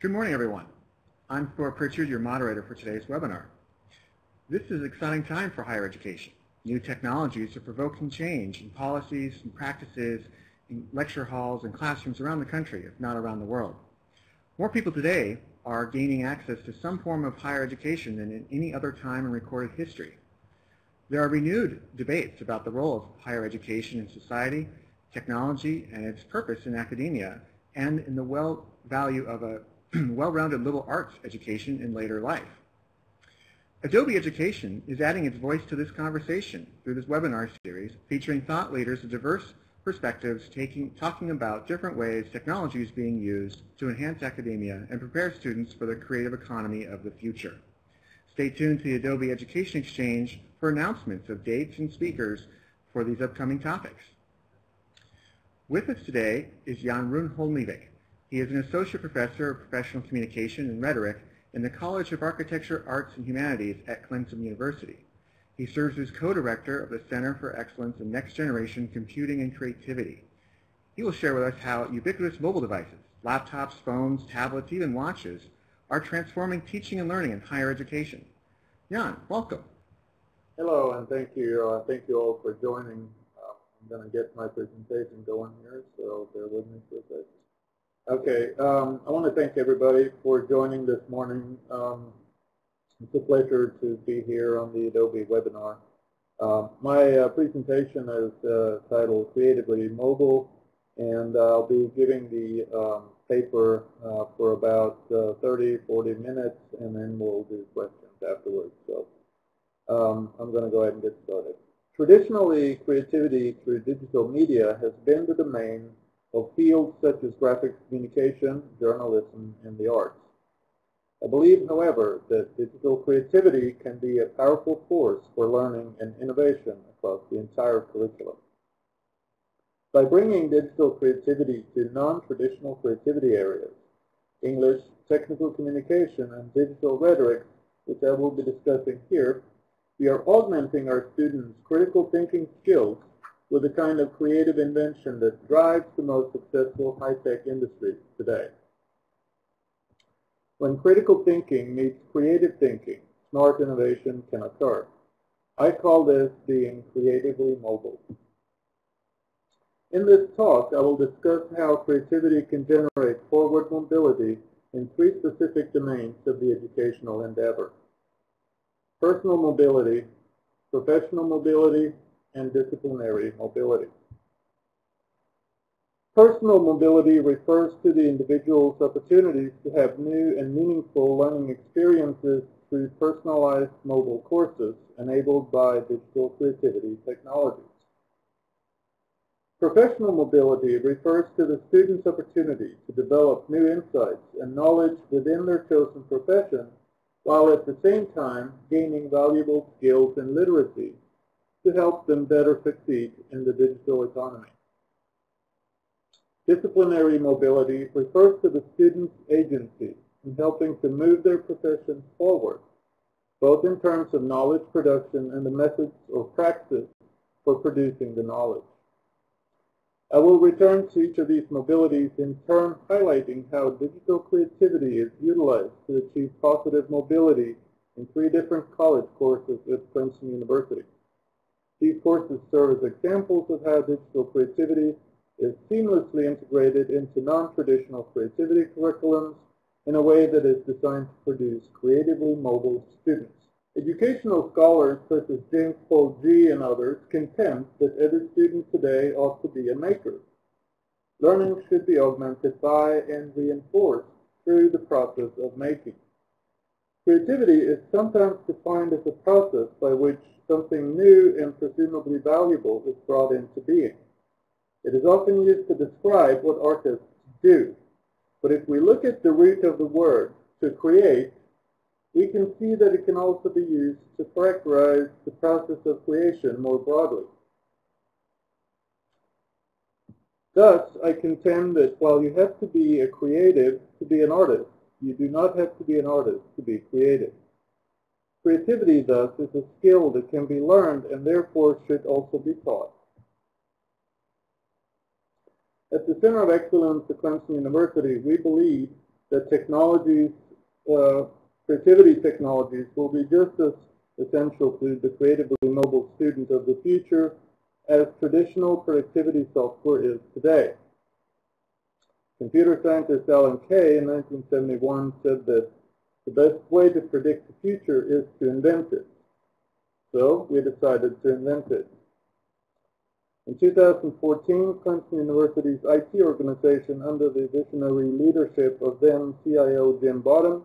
Good morning, everyone. I'm Paul Pritchard, your moderator for today's webinar. This is an exciting time for higher education. New technologies are provoking change in policies and practices in lecture halls and classrooms around the country, if not around the world. More people today are gaining access to some form of higher education than in any other time in recorded history. There are renewed debates about the role of higher education in society, technology, and its purpose in academia, and in the value of a well-rounded liberal arts education in later life. Adobe Education is adding its voice to this conversation through this webinar series featuring thought leaders of diverse perspectives talking about different ways technology is being used to enhance academia and prepare students for the creative economy of the future. Stay tuned to the Adobe Education Exchange for announcements of dates and speakers for these upcoming topics. With us today is Jan Rune Holmevik. He is an associate professor of professional communication and rhetoric in the College of Architecture, Arts, and Humanities at Clemson University. He serves as co-director of the Center for Excellence in Next Generation Computing and Creativity. He will share with us how ubiquitous mobile devices, laptops, phones, tablets, even watches, are transforming teaching and learning in higher education. Jan, welcome. Hello, and thank you. Thank you all for joining. I'm going to get my presentation going here, so bear with me for a second. Okay, I want to thank everybody for joining this morning. It's a pleasure to be here on the Adobe webinar. My presentation is titled Creatively Mobile, and I'll be giving the paper for about 30-40 minutes, and then we'll do questions afterwards. So I'm going to go ahead and get started. Traditionally, creativity through digital media has been the domain of fields such as graphic communication, journalism, and the arts. I believe, however, that digital creativity can be a powerful force for learning and innovation across the entire curriculum. By bringing digital creativity to non-traditional creativity areas, English, technical communication, and digital rhetoric, which I will be discussing here, we are augmenting our students' critical thinking skills with the kind of creative invention that drives the most successful high-tech industries today. When critical thinking meets creative thinking, smart innovation can occur. I call this being creatively mobile. In this talk, I will discuss how creativity can generate forward mobility in three specific domains of the educational endeavor: personal mobility, professional mobility, and disciplinary mobility. Personal mobility refers to the individual's opportunities to have new and meaningful learning experiences through personalized mobile courses enabled by digital creativity technologies. Professional mobility refers to the student's opportunity to develop new insights and knowledge within their chosen profession while at the same time gaining valuable skills and literacy to help them better succeed in the digital economy. Disciplinary mobility refers to the student's agency in helping to move their profession forward, both in terms of knowledge production and the methods or practice for producing the knowledge. I will return to each of these mobilities in turn, highlighting how digital creativity is utilized to achieve positive mobility in three different college courses at Princeton University. These courses serve as examples of how digital creativity is seamlessly integrated into non-traditional creativity curriculums in a way that is designed to produce creatively mobile students. Educational scholars such as James Paul Gee and others contend that every student today ought to be a maker. Learning should be augmented by and reinforced through the process of making. Creativity is sometimes defined as a process by which something new and presumably valuable is brought into being. It is often used to describe what artists do. But if we look at the root of the word, to create, we can see that it can also be used to characterize the process of creation more broadly. Thus, I contend that while you have to be a creative to be an artist, you do not have to be an artist to be creative. Creativity, thus, is a skill that can be learned and therefore should also be taught. At the Center of Excellence at Clemson University, we believe the technologies, creativity technologies, will be just as essential to the creatively mobile student of the future as traditional productivity software is today. Computer scientist Alan Kay in 1971 said that the best way to predict the future is to invent it. So we decided to invent it. In 2014, Clemson University's IT organization, under the visionary leadership of then CIO Jim Bottom,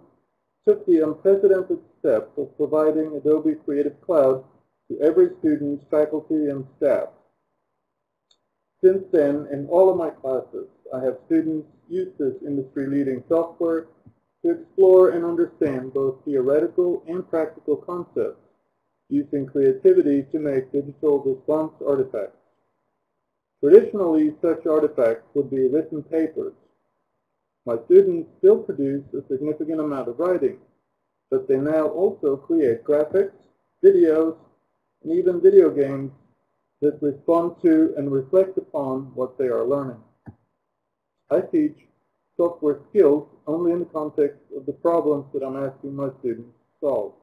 took the unprecedented step of providing Adobe Creative Cloud to every student, faculty, and staff. Since then, in all of my classes, I have students use this industry-leading software to explore and understand both theoretical and practical concepts, using creativity to make digital response artifacts. Traditionally, such artifacts would be written papers. My students still produce a significant amount of writing, but they now also create graphics, videos, and even video games that respond to and reflect upon what they are learning. I teach software skills only in the context of the problems that I'm asking my students to solve.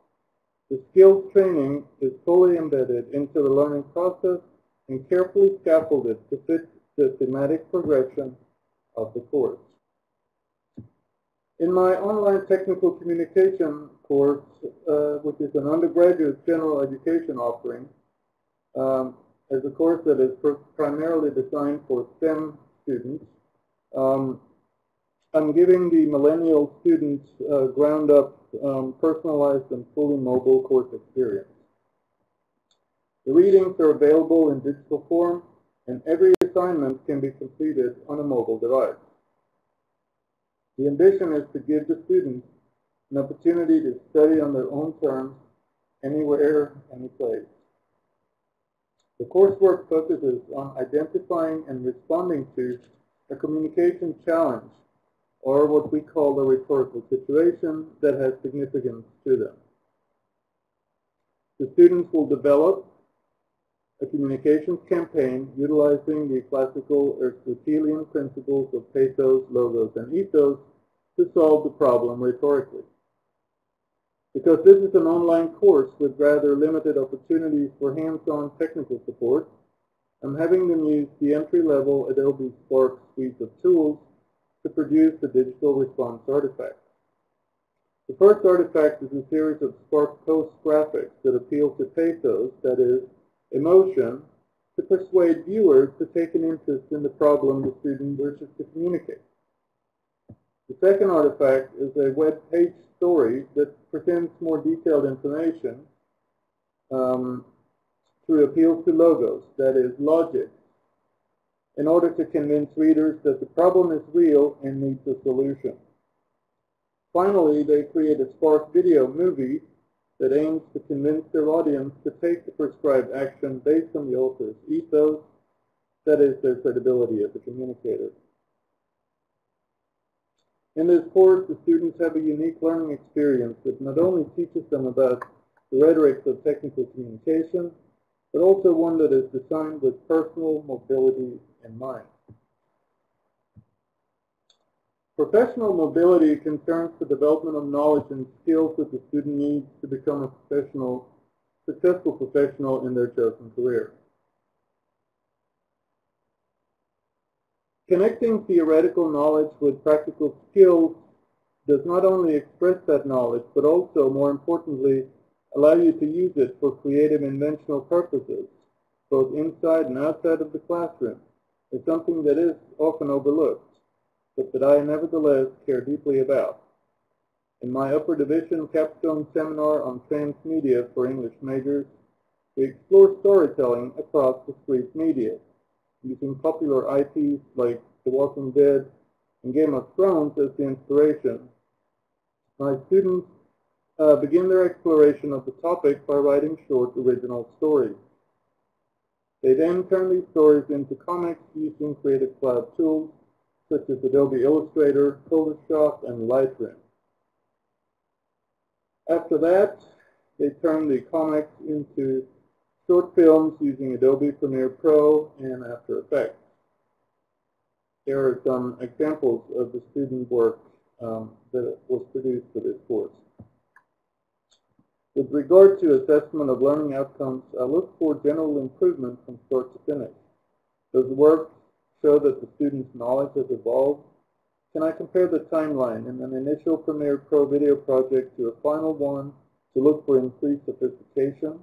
The skills training is fully embedded into the learning process and carefully scaffolded to fit the thematic progression of the course. In my online technical communication course, which is an undergraduate general education offering, as a course that is primarily designed for STEM students, I'm giving the millennial students ground-up, personalized and fully mobile course experience. The readings are available in digital form, and every assignment can be completed on a mobile device. The ambition is to give the students an opportunity to study on their own terms, anywhere, anyplace. The coursework focuses on identifying and responding to a communication challenge, or what we call a rhetorical situation that has significance to them. The students will develop a communications campaign utilizing the classical Aristotelian principles of pathos, logos, and ethos to solve the problem rhetorically. Because this is an online course with rather limited opportunities for hands-on technical support, I'm having them use the entry-level Adobe Spark suite of tools to produce the digital response artifact. The first artifact is a series of Spark Post graphics that appeal to pathos, that is, emotion, to persuade viewers to take an interest in the problem the student wishes to communicate. The second artifact is a web page story that presents more detailed information through appeals to logos, that is, logic, in order to convince readers that the problem is real and needs a solution. Finally, they create a Spark video movie that aims to convince their audience to take the prescribed action based on the author's ethos, that is, their credibility as a communicator. In this course, the students have a unique learning experience that not only teaches them about the rhetorics of technical communication, but also one that is designed with personal mobility in mind. Professional mobility concerns the development of knowledge and skills that the student needs to become a professional, successful professional in their chosen career. Connecting theoretical knowledge with practical skills does not only express that knowledge, but also, more importantly, allow you to use it for creative inventional purposes, both inside and outside of the classroom, is something that is often overlooked, but that I nevertheless care deeply about. In my upper division capstone seminar on transmedia for English majors, we explore storytelling across discrete media, using popular IPs like The Walking Dead and Game of Thrones as the inspiration. My students begin their exploration of the topic by writing short original stories. They then turn these stories into comics using Creative Cloud tools such as Adobe Illustrator, Photoshop, and Lightroom. After that, they turn the comics into short films using Adobe Premiere Pro and After Effects. Here are some examples of the student work that was produced for this course. With regard to assessment of learning outcomes, I look for general improvement from start to finish. Does the work show that the student's knowledge has evolved? Can I compare the timeline in an initial Premiere Pro video project to a final one to look for increased sophistication?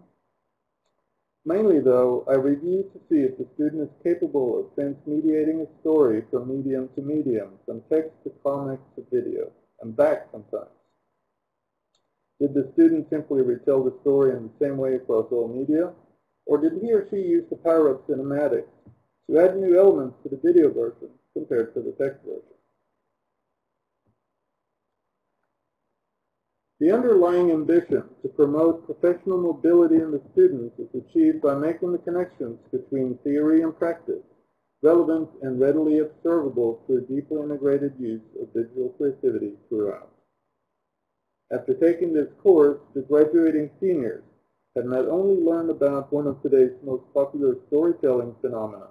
Mainly, though, I review to see if the student is capable of transmediating a story from medium to medium, from text to comic to video, and back sometimes. Did the student simply retell the story in the same way across all media? Or did he or she use the power of cinematics to add new elements to the video version compared to the text version? The underlying ambition to promote professional mobility in the students is achieved by making the connections between theory and practice relevant and readily observable through deeply integrated use of visual creativity throughout. After taking this course, the graduating seniors have not only learned about one of today's most popular storytelling phenomena,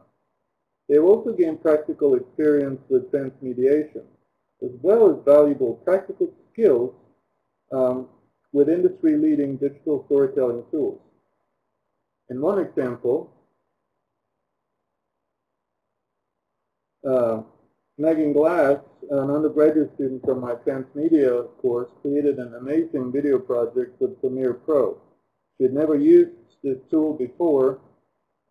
they have also gained practical experience with transmediation, as well as valuable practical skills with industry-leading digital storytelling tools. In one example, Megan Glass, an undergraduate student from my transmedia course, created an amazing video project with Premiere Pro. She had never used this tool before,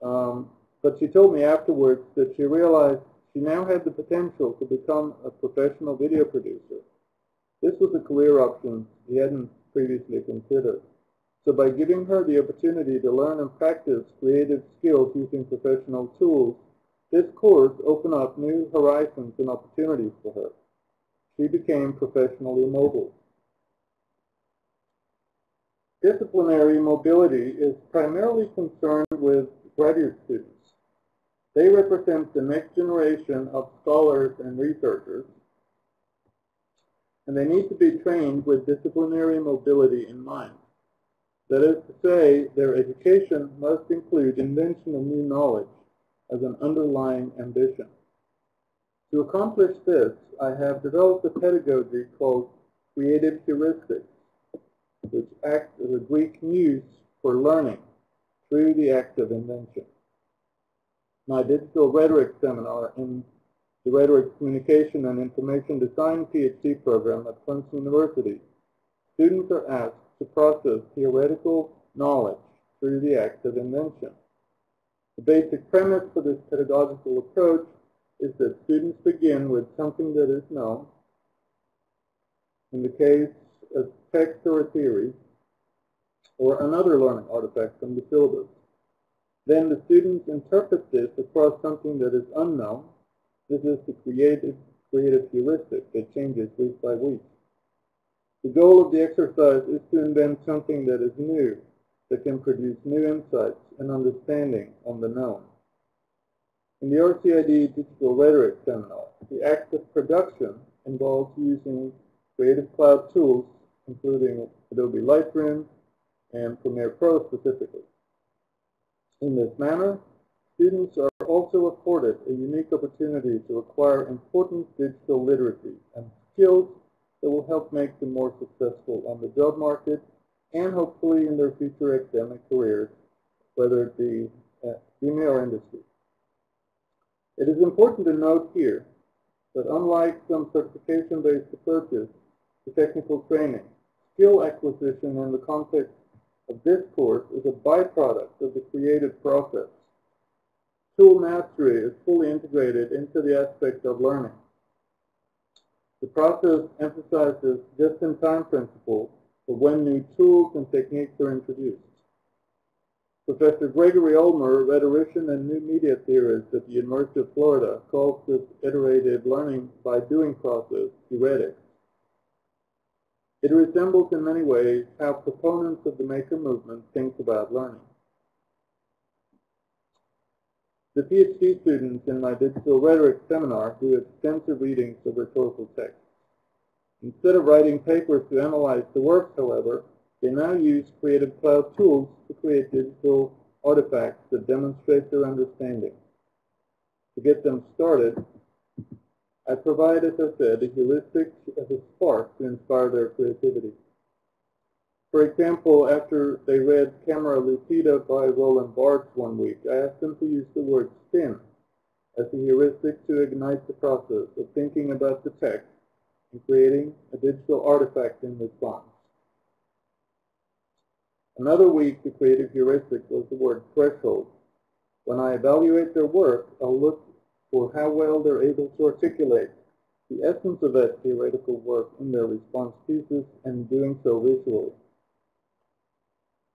but she told me afterwards that she realized she now had the potential to become a professional video producer. This was a career option she hadn't previously considered. So by giving her the opportunity to learn and practice creative skills using professional tools, this course opened up new horizons and opportunities for her. She became professionally mobile. Disciplinary mobility is primarily concerned with graduate students. They represent the next generation of scholars and researchers, and they need to be trained with disciplinary mobility in mind. That is to say, their education must include invention of new knowledge as an underlying ambition. To accomplish this, I have developed a pedagogy called Creative Heuristics, which acts as a Greek muse for learning through the act of invention. My digital rhetoric seminar in the Rhetoric Communication and Information Design PhD program at Clemson University, students are asked to process theoretical knowledge through the act of invention. The basic premise for this pedagogical approach is that students begin with something that is known, in the case of text or a theory, or another learning artifact from the syllabus. Then the students interpret this across something that is unknown. This is the creative heuristic that changes week by week. The goal of the exercise is to invent something that is new, that can produce new insights and understanding on the known. In the RCID Digital Rhetoric Seminar, the act of production involves using Creative Cloud tools, including Adobe Lightroom and Premiere Pro specifically. In this manner, students are also afforded a unique opportunity to acquire important digital literacy and skills that will help make them more successful on the job market and hopefully in their future academic careers, whether it be academia or industry. It is important to note here that unlike some certification-based approaches to technical training, skill acquisition in the context of this course is a byproduct of the creative process. Tool mastery is fully integrated into the aspect of learning. The process emphasizes just-in-time principle for when new tools and techniques are introduced. Professor Gregory Ulmer, rhetorician and new media theorist at the University of Florida, calls this iterative learning by doing process heuristics. It resembles in many ways how proponents of the maker movement think about learning. The PhD students in my digital rhetoric seminar do extensive readings of rhetorical texts. Instead of writing papers to analyze the work, however, they now use Creative Cloud tools to create digital artifacts that demonstrate their understanding. To get them started, I provide, as I said, a heuristic as a spark to inspire their creativity. For example, after they read Camera Lucida by Roland Barthes one week, I asked them to use the word spin as a heuristic to ignite the process of thinking about the text and creating a digital artifact in response. Another week, the creative heuristic was the word threshold. When I evaluate their work, I'll look for how well they're able to articulate the essence of that theoretical work in their response pieces and doing so visually.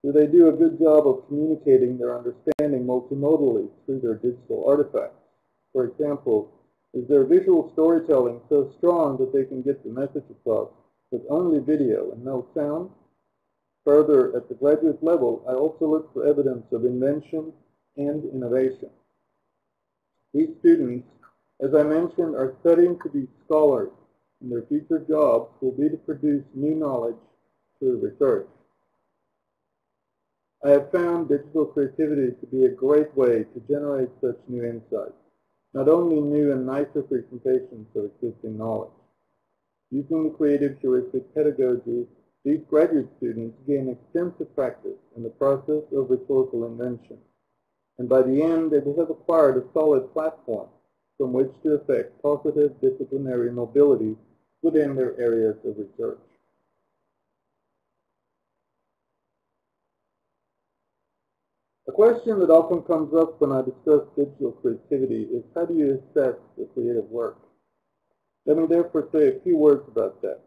Do they do a good job of communicating their understanding multimodally through their digital artifacts? For example, is their visual storytelling so strong that they can get the message across with only video and no sound? Further, at the graduate level, I also look for evidence of invention and innovation. These students, as I mentioned, are studying to be scholars, and their future jobs will be to produce new knowledge through research. I have found digital creativity to be a great way to generate such new insights, not only new and nicer presentations of existing knowledge. Using the creative heuristic pedagogy, these graduate students gain extensive practice in the process of rhetorical invention, and by the end, they will have acquired a solid platform from which to effect positive disciplinary mobility within their areas of research. A question that often comes up when I discuss digital creativity is, how do you assess the creative work? Let me therefore say a few words about that.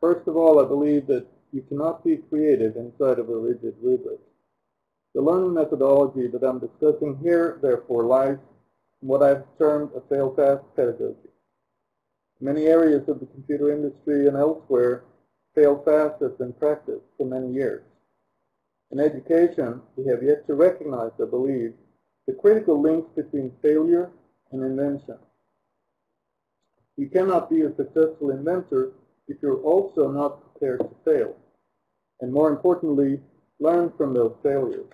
First of all, I believe that you cannot be creative inside of a rigid rubric. The learning methodology that I'm discussing here, therefore, lies in what I've termed a fail-fast pedagogy. Many areas of the computer industry and elsewhere, fail-fast has been practiced for many years. In education, we have yet to recognize, I believe, the critical links between failure and invention. You cannot be a successful inventor if you're also not prepared to fail, and more importantly, learn from those failures.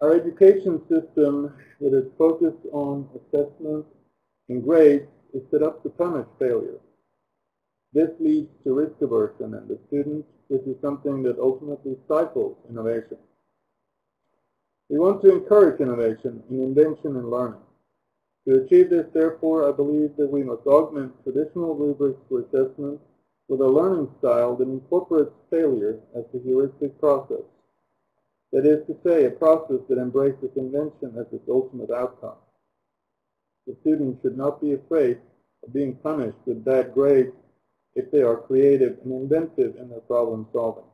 Our education system that is focused on assessment and grades is set up to punish failure. This leads to risk aversion in the students, which is something that ultimately stifles innovation. We want to encourage innovation in invention and learning. To achieve this, therefore, I believe that we must augment traditional rubrics for assessment with a learning style that incorporates failure as a heuristic process. That is to say, a process that embraces invention as its ultimate outcome. The students should not be afraid of being punished with bad grades if they are creative and inventive in their problem solving.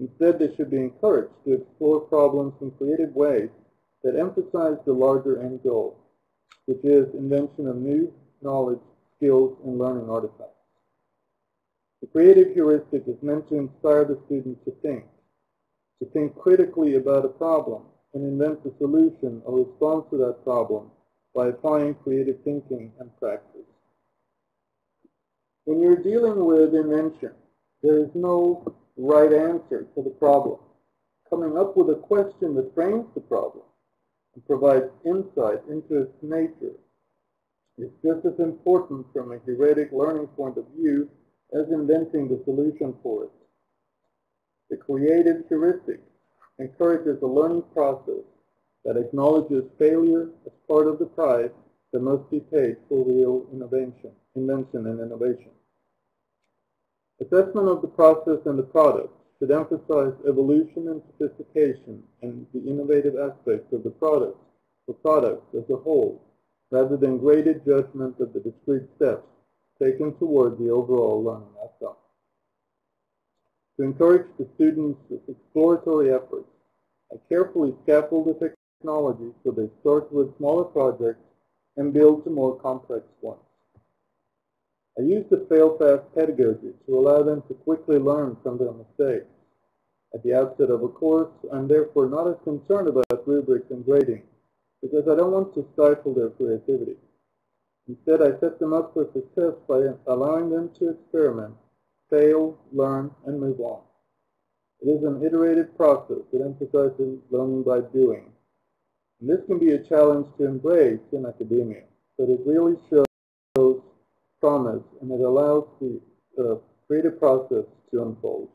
Instead, they should be encouraged to explore problems in creative ways that emphasize the larger end goal, which is invention of new knowledge, skills, and learning artifacts. The creative heuristic is meant to inspire the student to think critically about a problem and invent a solution or response to that problem by applying creative thinking and practice. When you're dealing with invention, there is no right answer to the problem. Coming up with a question that frames the problem and provides insight into its nature is just as important from a heuristic learning point of view as inventing the solution for it. The creative heuristic encourages a learning process that acknowledges failure as part of the price that must be paid for real invention and innovation. Assessment of the process and the product should emphasize evolution and sophistication and the innovative aspects of the product or products as a whole, rather than graded judgment of the discrete steps taken toward the overall learning outcome. To encourage the students with exploratory efforts, I carefully scaffold the technology so they start with smaller projects and build to more complex ones. I use the fail-fast pedagogy to allow them to quickly learn from their mistakes. At the outset of a course, I'm therefore not as concerned about rubrics and grading, because I don't want to stifle their creativity. Instead, I set them up for success by allowing them to experiment, fail, learn, and move on. It is an iterative process that emphasizes learning by doing, And this can be a challenge to embrace in academia, but it really shows promise, and it allows the creative process to unfold.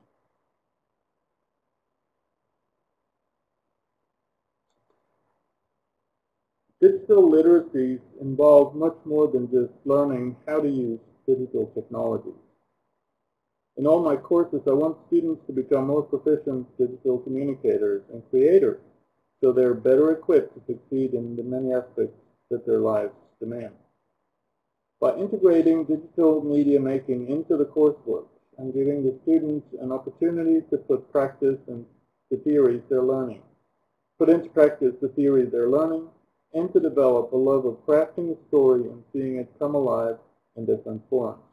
Digital literacies involve much more than just learning how to use digital technologies. In all my courses, I want students to become more proficient digital communicators and creators, so they're better equipped to succeed in the many aspects that their lives demand. By integrating digital media making into the coursework and giving the students an opportunity to put practice and the theories they're learning, and to develop a love of crafting a story and seeing it come alive in different forms.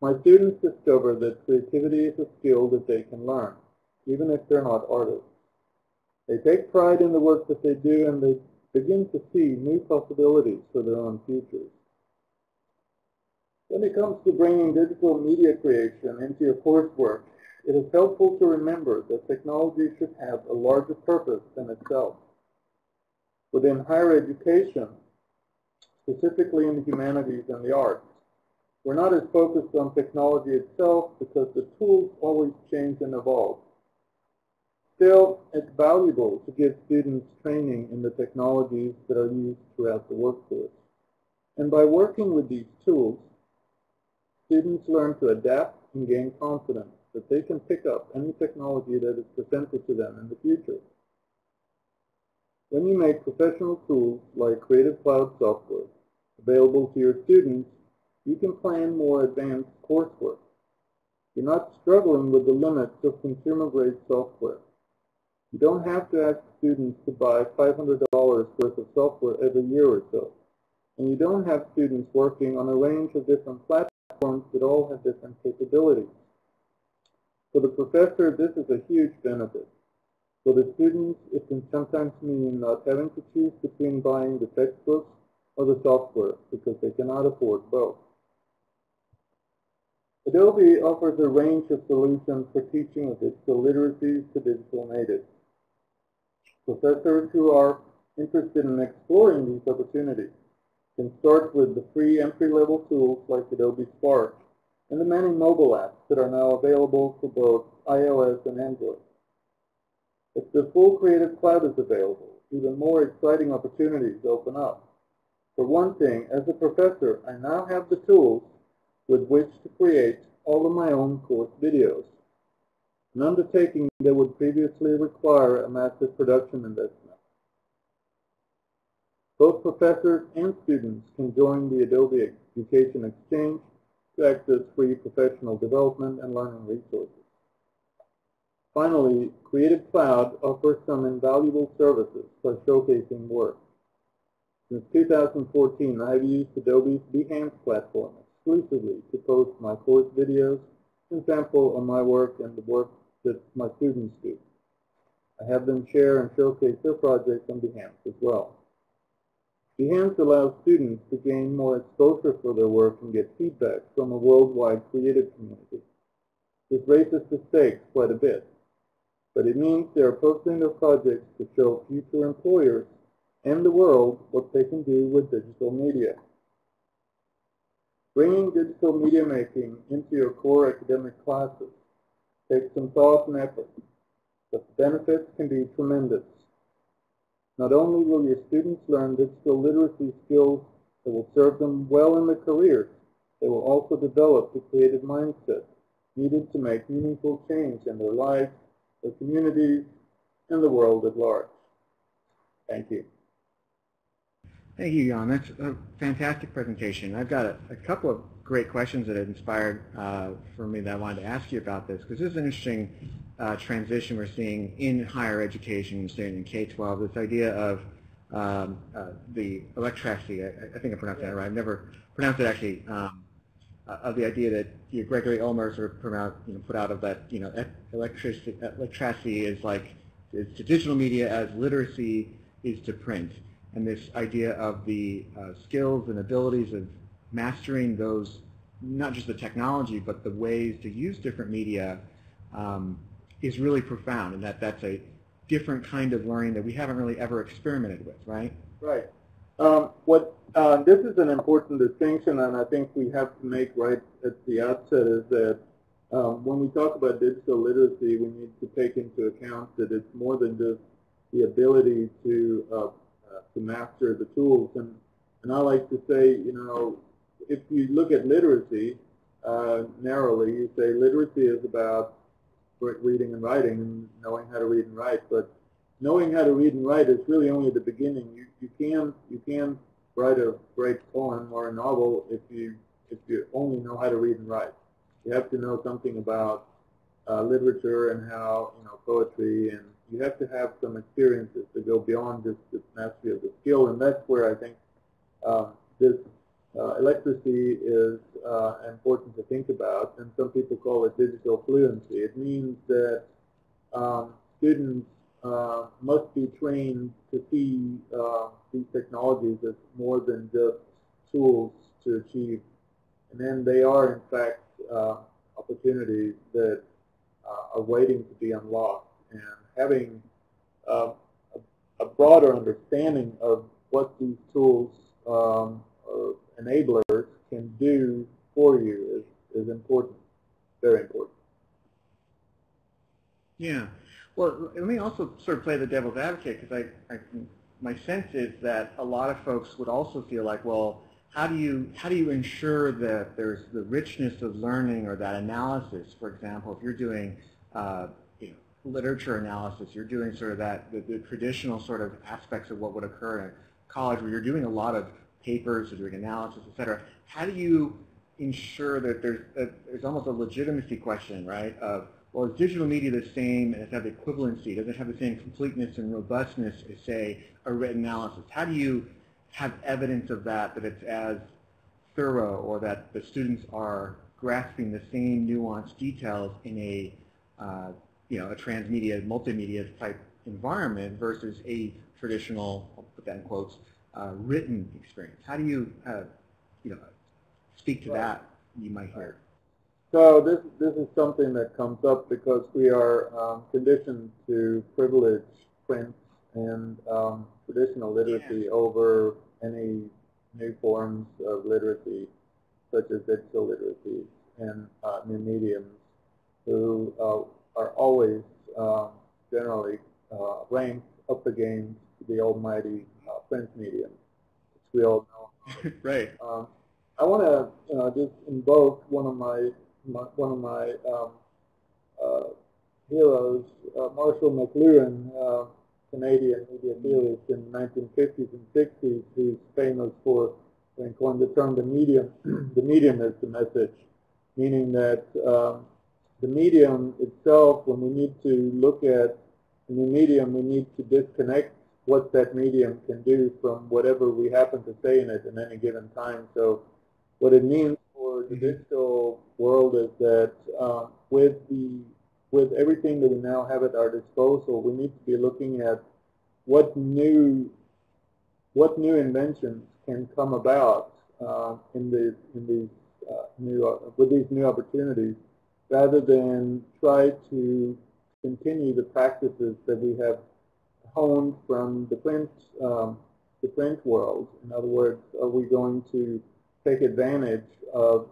My students discover that creativity is a skill that they can learn, even if they're not artists. They take pride in the work that they do, and they begin to see new possibilities for their own futures. When it comes to bringing digital media creation into your coursework, it is helpful to remember that technology should have a larger purpose than itself. Within higher education, specifically in the humanities and the arts, we're not as focused on technology itself because the tools always change and evolve. Still, it's valuable to give students training in the technologies that are used throughout the workforce. And by working with these tools, students learn to adapt and gain confidence that they can pick up any technology that is presented to them in the future. When you make professional tools like Creative Cloud software available to your students, you can plan more advanced coursework. You're not struggling with the limits of consumer-grade software. You don't have to ask students to buy $500 worth of software every year or so. And you don't have students working on a range of different platforms that all have different capabilities. For the professor, this is a huge benefit. For the students, it can sometimes mean not having to choose between buying the textbooks or the software because they cannot afford both. Adobe offers a range of solutions for teaching of digital literacies to digital natives. Professors who are interested in exploring these opportunities can start with the free entry-level tools like Adobe Spark and the many mobile apps that are now available for both iOS and Android. If the full Creative Cloud is available, even more exciting opportunities open up. For one thing, as a professor, I now have the tools with which to create all of my own course videos, an undertaking that would previously require a massive production investment. Both professors and students can join the Adobe Education Exchange to access free professional development and learning resources. Finally, Creative Cloud offers some invaluable services for showcasing work. Since 2014, I have used Adobe's Behance platform exclusively to post my course videos and sample on my work and the work that my students do. I have them share and showcase their projects on Behance as well. Behance allows students to gain more exposure for their work and get feedback from a worldwide creative community. This raises the stakes quite a bit, but it means they are posting their projects to show future employers and the world what they can do with digital media. Bringing digital media making into your core academic classes takes some thought and effort, but the benefits can be tremendous. Not only will your students learn digital literacy skills that will serve them well in their careers, they will also develop the creative mindset needed to make meaningful change in their lives, their communities, and the world at large. Thank you. Thank you, Jan. That's a fantastic presentation. I've got a couple of great questions that have inspired for me that I wanted to ask you about this, because this is an interesting transition we're seeing in higher education, say in K-12, this idea of the electracy. I think I pronounced that right. I've never pronounced it actually. Of the idea that Gregory Ulmer sort of put out of that, electracy is like, is to digital media as literacy is to print. And this idea of the skills and abilities of mastering those, not just the technology, but the ways to use different media is really profound. And that's a different kind of learning that we haven't really ever experimented with, right? Right. This is an important distinction, and I think we have to make right at the outset, is that when we talk about digital literacy, we need to take into account that it's more than just the ability to master the tools. And I like to say, you know, if you look at literacy narrowly, you say literacy is about reading and writing and knowing how to read and write. But knowing how to read and write is really only the beginning. You can write a great poem or a novel if you only know how to read and write. You have to know something about literature and how, you know, poetry, and you have to have some experiences to go beyond just the mastery of the skill. And that's where I think this electracy is important to think about, and some people call it digital fluency. It means that students must be trained to see these technologies as more than just tools to achieve, and then they are in fact opportunities that are waiting to be unlocked. And having a broader understanding of what these tools or enablers can do for you is important, very important. Yeah. Well, let me also sort of play the devil's advocate, because my sense is that a lot of folks would also feel like, well, how do you ensure that there's the richness of learning or that analysis? For example, if you're doing literature analysis, you're doing sort of that the traditional sort of aspects of what would occur in college, where you're doing a lot of papers or doing analysis, etc. How do you ensure that there's almost a legitimacy question, right? Of, well, is digital media the same and it's have equivalency? Does it have the same completeness and robustness as, say, a written analysis? How do you have evidence of that it's as thorough, or that the students are grasping the same nuanced details in a transmedia, multimedia type environment versus a traditional, I'll put that in quotes, written experience? How do you, speak to that? You might hear. So this is something that comes up because we are conditioned to privilege print and traditional literacy over any new forms of literacy, such as digital literacy and new mediums, who are always generally ranked up against the almighty print medium, which we all know. Right. I want to just invoke one of my heroes, Marshall McLuhan, Canadian media theorist in the 1950s and 60s, who's famous for coined the term the medium. The medium is the message, meaning that the medium itself, when we need to look at the new medium, we need to disconnect what that medium can do from whatever we happen to say in it at any given time. So what it means for the digital world is that with everything that we now have at our disposal, we need to be looking at what new inventions can come about with these new opportunities, rather than try to continue the practices that we have honed from the print world. In other words, are we going to take advantage of,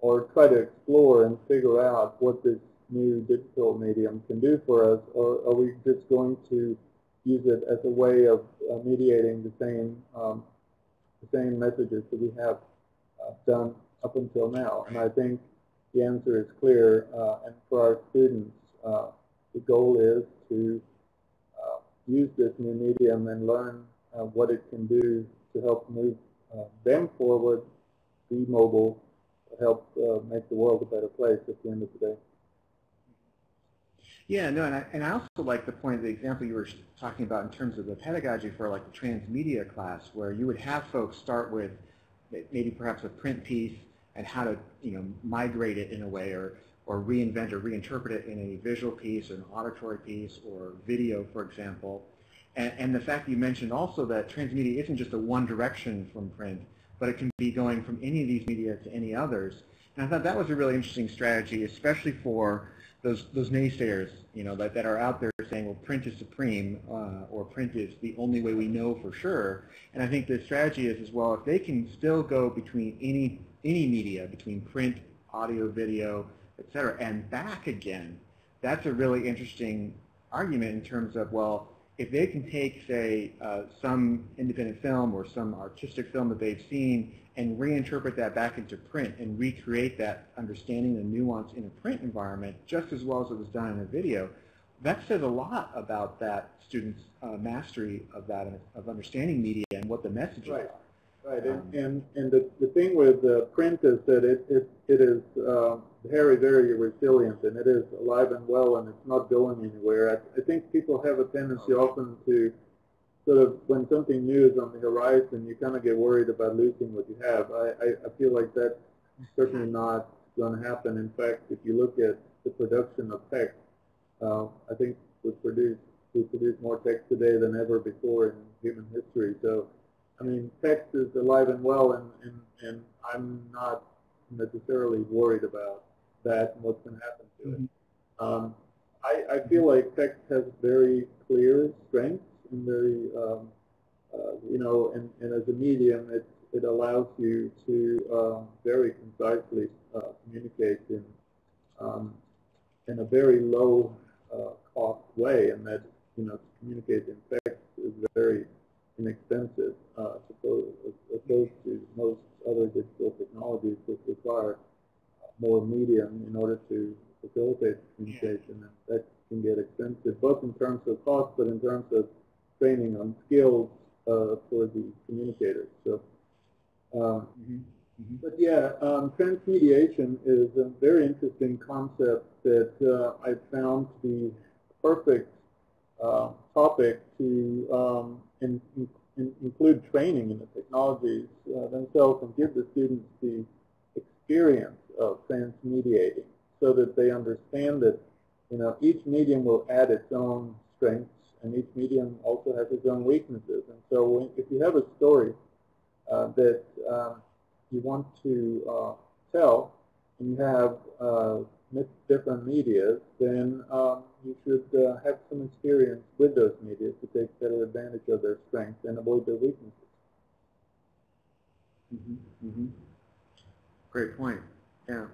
or try to explore and figure out what this new digital medium can do for us, or are we just going to use it as a way of mediating the same messages that we have done up until now? And I think the answer is clear, and for our students, the goal is to use this new medium and learn what it can do to help move them forward, be mobile, help make the world a better place at the end of the day. Yeah, no, and I also like the point of the example you were talking about in terms of the pedagogy for like the transmedia class, where you would have folks start with maybe perhaps a print piece and how to migrate it in a way, or reinvent or reinterpret it in a visual piece or an auditory piece or video, for example. And the fact you mentioned also that transmedia isn't just a one direction from print, but it can be going from any of these media to any others. And I thought that was a really interesting strategy, especially for those naysayers, that are out there saying, well, print is supreme, or print is the only way we know for sure. And I think the strategy is as well, if they can still go between any media, between print, audio, video, etc., and back again, that's a really interesting argument in terms of, well, if they can take, say, some independent film or some artistic film that they've seen and reinterpret that back into print and recreate that understanding and nuance in a print environment just as well as it was done in a video, that says a lot about that student's mastery of that, of understanding media and what the messages are. Right, and the thing with print is that it is very, very resilient, and it is alive and well, and it's not going anywhere. I think people have a tendency often to sort of, when something new is on the horizon, you kind of get worried about losing what you have. I feel like that's certainly not going to happen. In fact, if you look at the production of text, I think we produce more text today than ever before in human history. So, I mean, text is alive and well, and I'm not necessarily worried about that and what's going to happen to it. I feel like text has very clear strengths and very, you know, and as a medium, it allows you to very concisely communicate in a very low cost way, and that, you know, to communicate in text is very inexpensive opposed to most other digital technologies which require more medium in order to facilitate communication, and that can get expensive both in terms of cost but in terms of training on skills for the communicators. So, but yeah, transmediation is a very interesting concept that I found to be a perfect topic to include training in the technologies themselves and give the students the experience of transmediating so that they understand that, you know, each medium will add its own strengths and each medium also has its own weaknesses. And so if you have a story that you want to tell and you have different medias, then you should have some experience with those medias to take better advantage of their strengths and avoid their weaknesses. Great point. Yeah.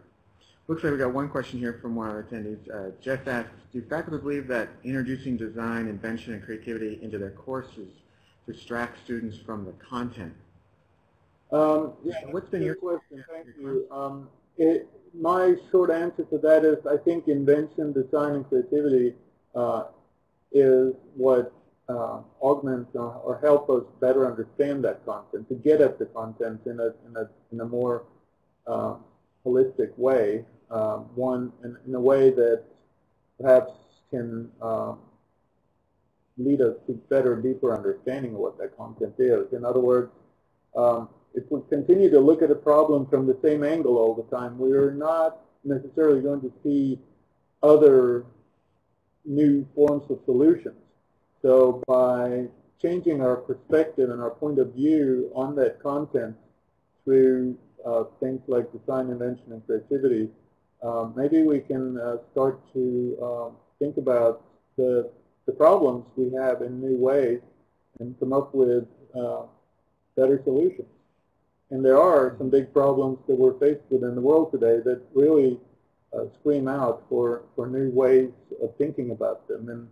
Looks like we got one question here from one of our attendees. Jeff asks, do faculty believe that introducing design, invention, and creativity into their courses distracts students from the content? Yeah, what's been your question? Thank you. My short answer to that is I think invention, design, and creativity is what augments or helps us better understand that content, to get at the content in a more holistic way, one in a way that perhaps can lead us to better, deeper understanding of what that content is. In other words, if we continue to look at a problem from the same angle all the time, we're not necessarily going to see other new forms of solutions. So by changing our perspective and our point of view on that content through things like design, invention, and creativity, maybe we can start to think about the problems we have in new ways and come up with better solutions. And there are some big problems that we're faced with in the world today that really scream out for new ways of thinking about them.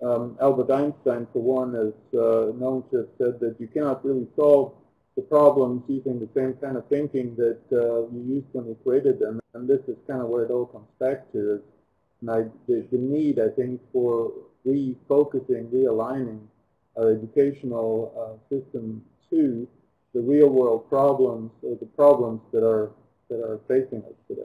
And Albert Einstein, for one, is known to have said that you cannot really solve the problems using the same kind of thinking that you used when you created them. And this is kind of where it all comes back to, is the need, I think, for refocusing, realigning our educational system to the real-world problems, or the problems that are facing us today.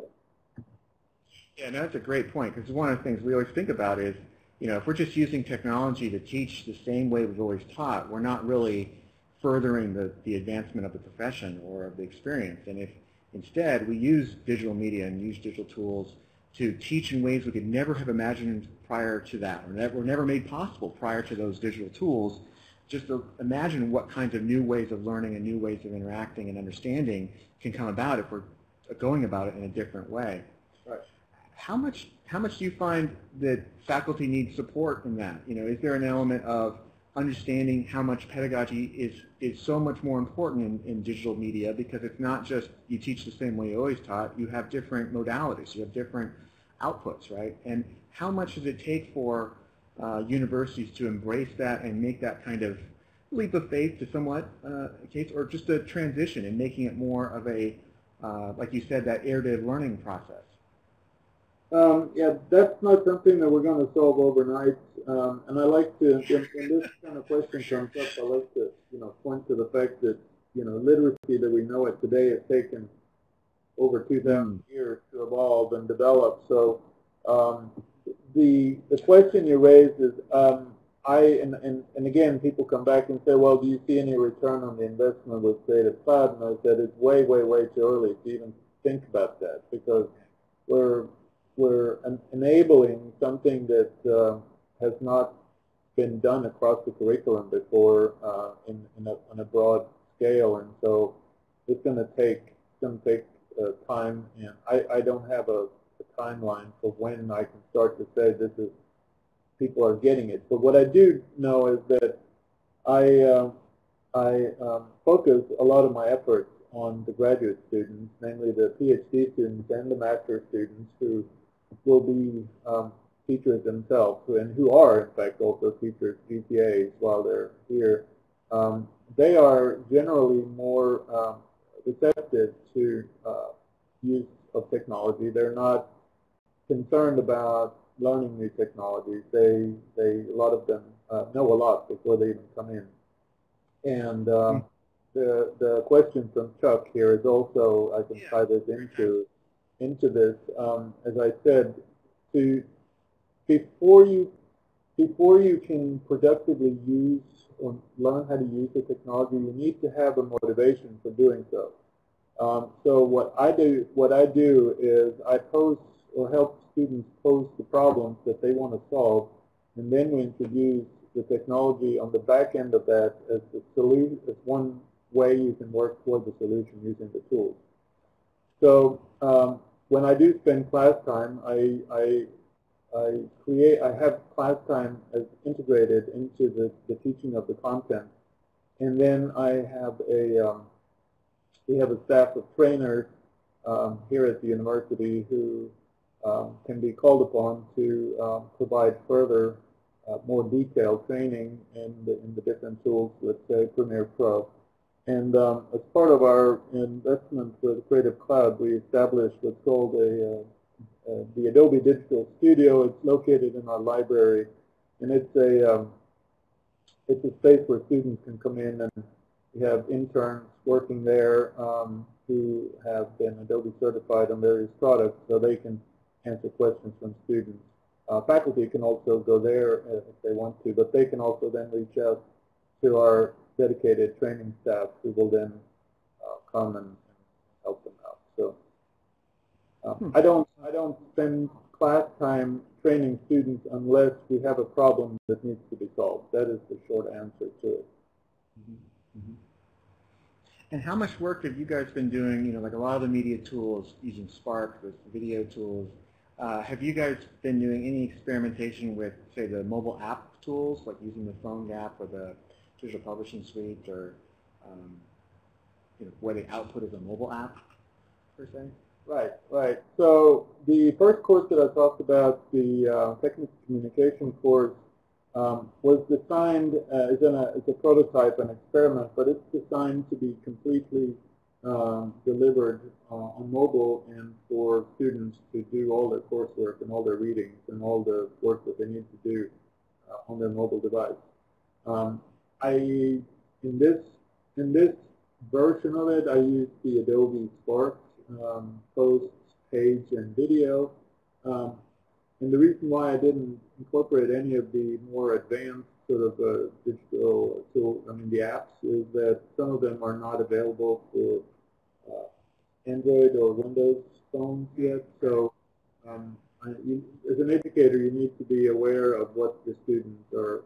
Yeah, no, that's a great point, because one of the things we always think about is, you know, if we're just using technology to teach the same way we've always taught, we're not really furthering the advancement of the profession or of the experience. And if instead we use digital media and use digital tools to teach in ways we could never have imagined prior to that, or that were never made possible prior to those digital tools, just to imagine what kinds of new ways of learning and new ways of interacting and understanding can come about if we're going about it in a different way. Right. How much do you find that faculty need support in that? You know, is there an element of understanding how much pedagogy is so much more important in digital media, because it's not just you teach the same way you always taught, you have different modalities, you have different outputs, right? And how much does it take for universities to embrace that and make that kind of leap of faith to somewhat case, or just a transition and making it more of a, like you said, that iterative learning process? Yeah, that's not something that we're going to solve overnight. And I like to, when this kind of question comes up, I like to, point to the fact that, literacy that we know it today has taken over 2,000 years to evolve and develop. So the question you raised is, and again, people come back and say, well, do you see any return on the investment with Creative Cloud? And I said, it's way, way, way too early to even think about that, because we're enabling something that has not been done across the curriculum before on a broad scale, and so it's going to take time. And I don't have a timeline for when I can start to say this is people are getting it. But what I do know is that I focus a lot of my efforts on the graduate students, namely the PhD students and the master's students, who will be teachers themselves, and who are, in fact, also teachers, GTAs, while they're here. They are generally more receptive to use of technology. They're not concerned about learning new technologies. A lot of them know a lot before they even come in. And the question from Chuck here is also, I can tie this into this. As I said, before you can productively use or learn how to use the technology, you need to have a motivation for doing so. So what I do is I pose or help students pose the problems that they want to solve, and then we introduce the technology on the back end of that as the solution, as one way you can work toward the solution using the tools. So when I do spend class time, I have class time as integrated into the teaching of the content, and then we have a staff of trainers here at the university who can be called upon to provide further, more detailed training in the different tools, let's say Premiere Pro. And as part of our investment with Creative Cloud, we established what's called the Adobe Digital Studio. It's located in our library, and it's a space where students can come in, and we have interns working there who have been Adobe certified on various products, so they can answer questions from students. Faculty can also go there if they want to, but they can also then reach out to our dedicated training staff, who will then come and help them out. So I don't spend class time training students unless we have a problem that needs to be solved. That is the short answer to it. Mm-hmm. And how much work have you guys been doing? Like a lot of the media tools using Spark, with video tools. Have you guys been doing any experimentation with, say, the mobile app tools, like using the phone app or the Digital Publishing Suite, or where the output is a mobile app, per se? Right. So the first course that I talked about, the Technical Communication course, was designed as a prototype, an experiment, but it's designed to be completely delivered on mobile, and for students to do all their coursework and all their readings and all the work that they need to do on their mobile device. In this version of it, I used the Adobe Spark post, page, and video. And the reason why I didn't incorporate any of the more advanced sort of digital tools, the apps, is that some of them are not available for Android or Windows phones yet. So as an educator, you need to be aware of what your students are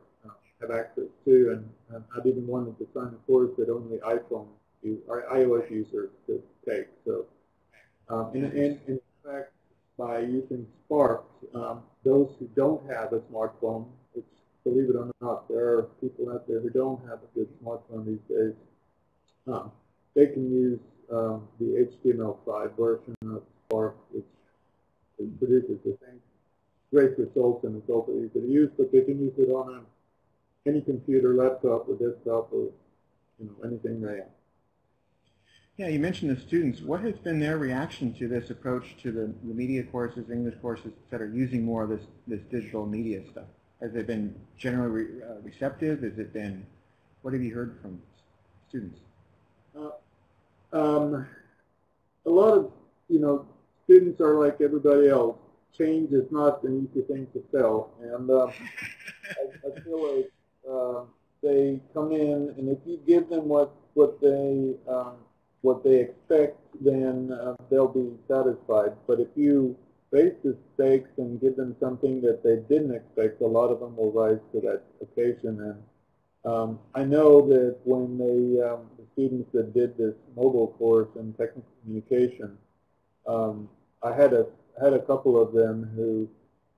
have access to, and I didn't want to design a course that only iOS users could take. So, in fact, by using Spark. Those who don't have a smartphone, which, believe it or not, there are people out there who don't have a good smartphone these days, they can use the HTML5 version of Spark, which produces the same great results and results that you could use, but they can use it on any computer, laptop, or desktop, or anything they have. Yeah, you mentioned the students. What has been their reaction to this approach to the media courses, English courses, et cetera, using more of this digital media stuff? Has it been generally receptive? Has it been? What have you heard from students? A lot of students are like everybody else. Change is not an easy thing to sell, and I feel like they come in, and if you give them what they expect, then they'll be satisfied. But if you raise the stakes and give them something that they didn't expect, a lot of them will rise to that occasion. And I know that when the students that did this mobile course in technical communication, I had a couple of them who,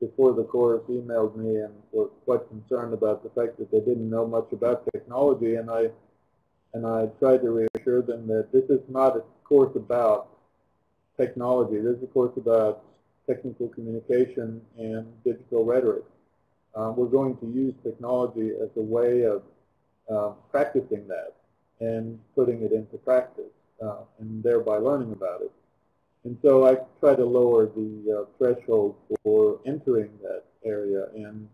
before the course, emailed me and were quite concerned about the fact that they didn't know much about technology, and I tried to reassure them that this is not a course about technology. This is a course about technical communication and digital rhetoric. We're going to use technology as a way of practicing that and putting it into practice, and thereby learning about it. And so I try to lower the threshold for entering that area. And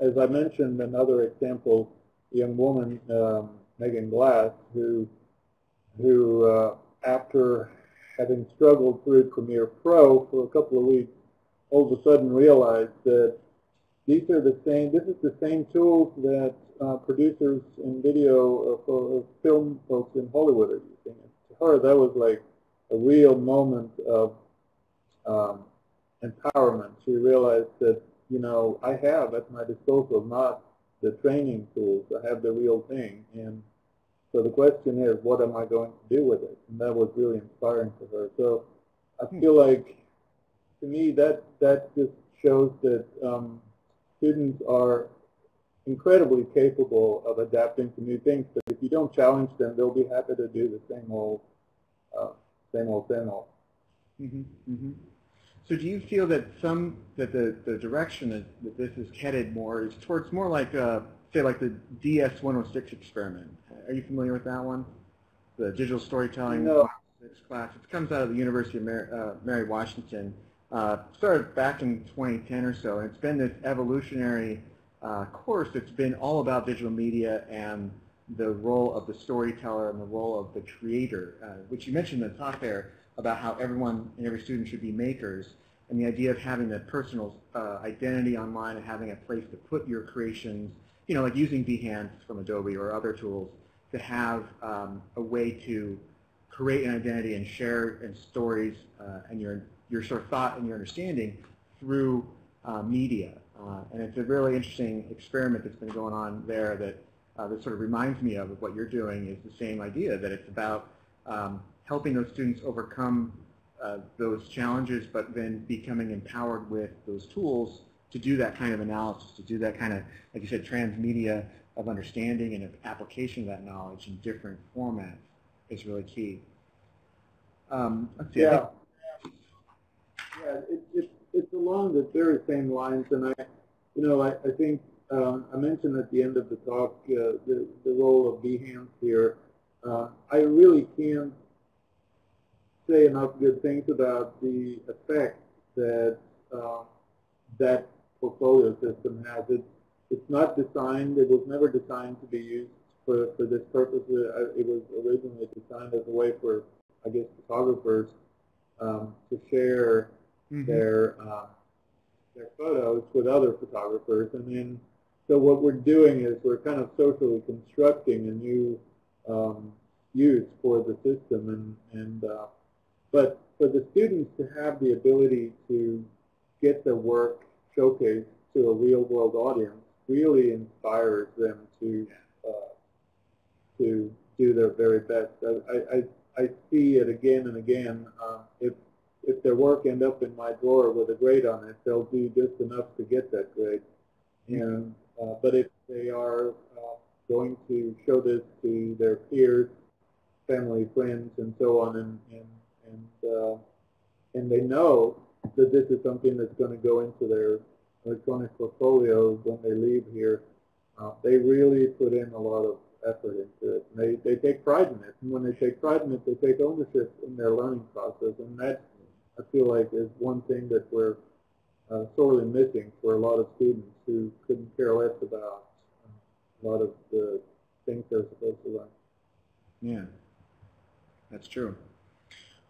as I mentioned, another example, a young woman, Megan Glass, who after having struggled through Premiere Pro for a couple of weeks, all of a sudden realized that this is the same tools that producers in video for film folks in Hollywood are using. And to her, that was like a real moment of empowerment. She realized that, I have at my disposal not the training tools, I have the real thing. And so the question is, what am I going to do with it? And that was really inspiring to her. So I feel like, to me, that just shows that students are incredibly capable of adapting to new things. But if you don't challenge them, they'll be happy to do the same old, same old. Mm-hmm, mm-hmm. So do you feel that the direction that this is headed more is towards more like, say, like the DS-106 experiment? Are you familiar with that one? The digital storytelling class. It comes out of the University of Mary Washington. Started back in 2010 or so, and it's been this evolutionary course that's been all about digital media and the role of the storyteller and the role of the creator, which you mentioned in the talk there about how everyone and every student should be makers, and the idea of having a personal identity online and having a place to put your creations, like using Behance from Adobe or other tools to have a way to create an identity and share and stories and your sort of thought and your understanding through media. And it's a really interesting experiment that's been going on there that sort of reminds me of what you're doing is the same idea, that it's about helping those students overcome those challenges, but then becoming empowered with those tools to do that kind of analysis, to do that kind of, like you said, transmedia of understanding and of application of that knowledge in different formats is really key. It's along the very same lines, and I think I mentioned at the end of the talk the role of Behance here. I really can't say enough good things about the effect that that portfolio system has. It's not designed, it was never designed to be used for this purpose. It was originally designed as a way for, I guess, photographers to share mm-hmm. Their photos with other photographers. And then, so what we're doing is we're kind of socially constructing a new use for the system, and but for the students to have the ability to get their work showcased to a real-world audience really inspires them to do their very best. I see it again and again. If their work end up in my drawer with a grade on it, they'll do just enough to get that grade. And but if they are going to show this to their peers, family, friends, and so on, and they know that this is something that's going to go into their electronic portfolios when they leave here, they really put in a lot of effort into it. And they take pride in it. And when they take pride in it, they take ownership in their learning process. And that, I feel like, is one thing that we're sorely missing for a lot of students who couldn't care less about a lot of the things they're supposed to learn. Yeah, that's true.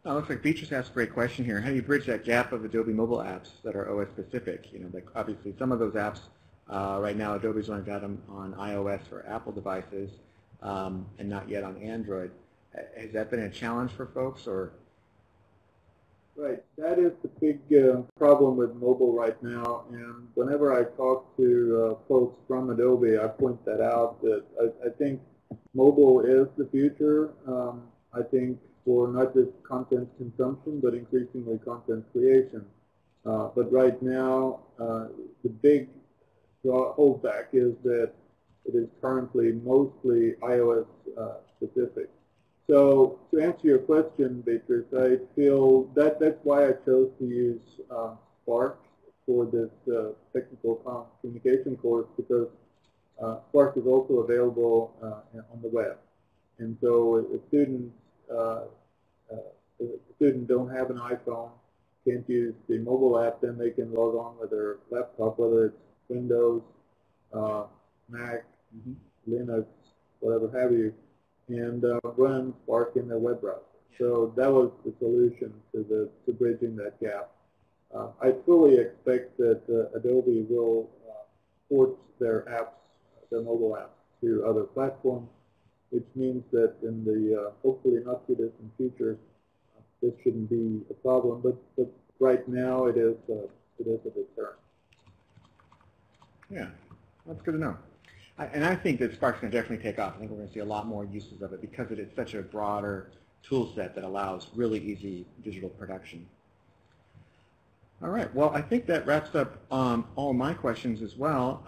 Looks like Beatrice asked a great question here. How do you bridge that gap of Adobe mobile apps that are OS specific? You know, like obviously some of those apps right now Adobe's only got them on iOS or Apple devices, and not yet on Android. Has that been a challenge for folks, or? Right, that is the big problem with mobile right now. And whenever I talk to folks from Adobe, I point that out. That I think mobile is the future. I think, for not just content consumption, but increasingly content creation. But right now, the big holdback is that it is currently mostly iOS specific. So to answer your question, Beatrice, I feel that that's why I chose to use Spark for this technical communication course, because Spark is also available on the web. And so a student don't have an iPhone, can't use the mobile app, then they can log on with their laptop, whether it's Windows, Mac, Linux, whatever have you, and run Spark in their web browser. So that was the solution to bridging that gap. I fully expect that Adobe will port their apps, their mobile apps, to other platforms, which means that in the hopefully not too distant future, this shouldn't be a problem. But right now, it is a deterrent. Yeah, that's good to know. I think that Spark's going to definitely take off. I think we're going to see a lot more uses of it because it is such a broader tool set that allows really easy digital production. All right. Well, I think that wraps up all my questions as well.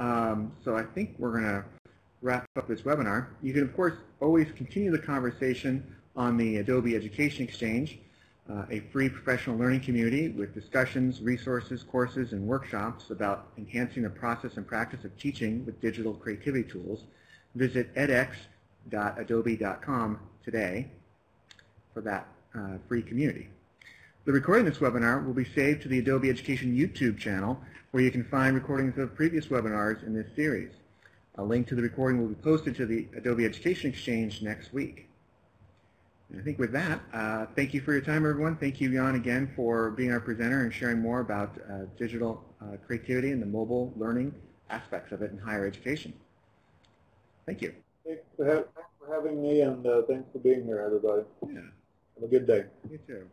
So I think we're going to wrap up this webinar. You can, of course, always continue the conversation on the Adobe Education Exchange, a free professional learning community with discussions, resources, courses, and workshops about enhancing the process and practice of teaching with digital creativity tools. Visit edX.adobe.com today for that free community. The recording of this webinar will be saved to the Adobe Education YouTube channel, where you can find recordings of previous webinars in this series. A link to the recording will be posted to the Adobe Education Exchange next week. And I think with that, thank you for your time, everyone. Thank you, Jan, again for being our presenter and sharing more about digital creativity and the mobile learning aspects of it in higher education. Thank you. Thanks for having me, and thanks for being here, everybody. Yeah. Have a good day. You too.